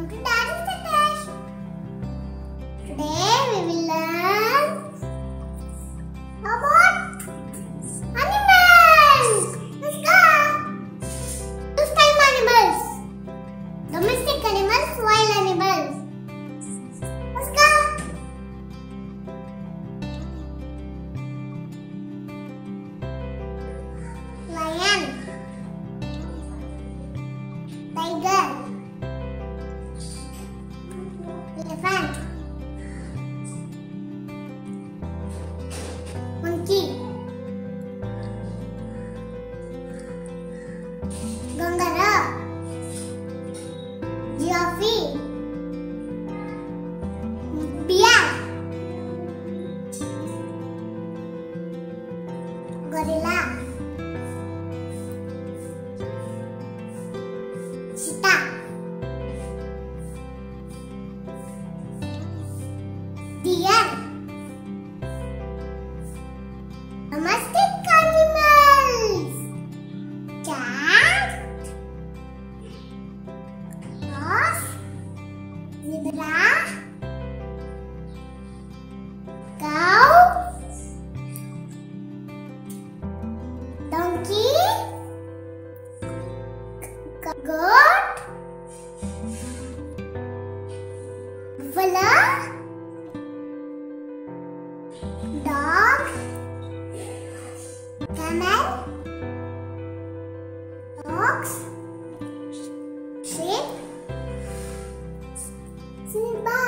Welcome to Daddy's Takesh. Today we will learn about animals. Let's go. First time animals. Domestic animals, wild animals. Let's go. Lion, tiger, elephant, monkey, gongara, giraffe, bear, gorilla, cheetah, deer. Domestic animals. Cat, horse, zebra, cow, donkey, goat, buffalo, dog, camel, ox, sheep, zebra.